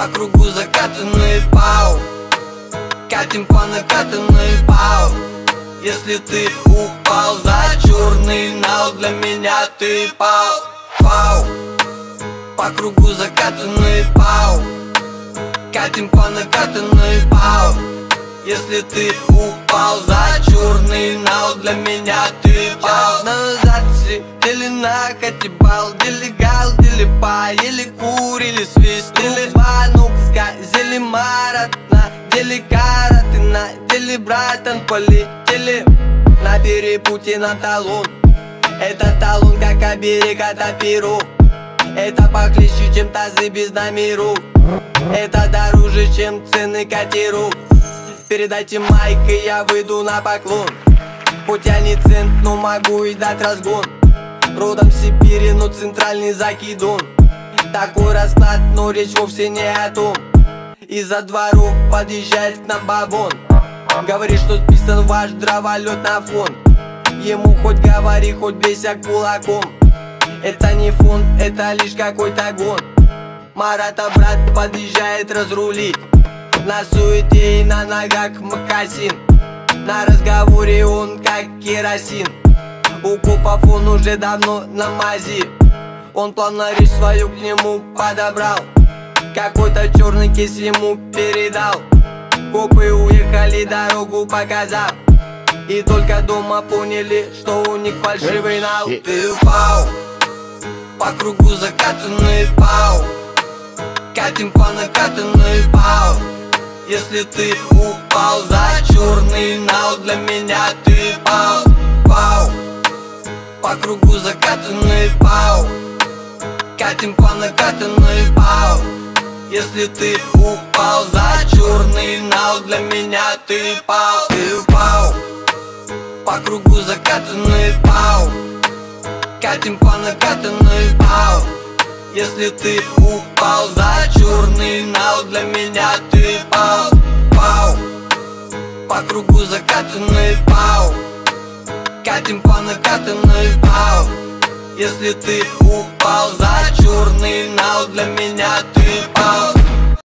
по кругу закатанные пау. Катим по накатанной пау. Если ты упал за черный нал, для меня ты пау. Пау. По кругу закатанные пау. Катим по накатанной пау. Если ты упал за черный нал, для меня ты пау. Делина, катибал, делегал, делипа, еле курили, свистили. Банукска, зелимаратна, деликаратына, делибратан, полетели. На перепути на талон, это талон, как оберег от перу. Это похлеще, чем тазы без намеру. Это дороже, чем цены катеру. Передайте майк, и я выйду на поклон. Хоть я не цент, но могу и дать разгон. Родом в Сибири, но центральный закидон. Такой расклад, но речь вовсе не о том. Из-за дворов подъезжает к нам бабон. Говорит, что списан ваш дроволет на фон. Ему хоть говори, хоть бейся кулаком. Это не фон, это лишь какой-то гон. Марата, брат, подъезжает разрулить. На суете и на ногах мокасин. На разговоре он как керосин. У копов он уже давно на мази. Он плавно речь свою к нему подобрал. Какой-то черный кис ему передал. Копы уехали, дорогу показав. И только дома поняли, что у них фальшивый нал. Ты пау. По кругу закатанный пау. Катим по накатанной пау. Если ты упал за черный нал, для меня ты пау. Пау. По кругу закатанный пау. Катим по накатанной пау. Если ты упал за черный нал, для меня ты пау. Ты пау. По кругу закатанный пау. Катим по накатанной пау. Если ты упал за черный нал, для меня ты пау. Пау. По кругу закатанный пау. Катим по накатанной пау. Если ты упал за черный нал, для меня ты пау.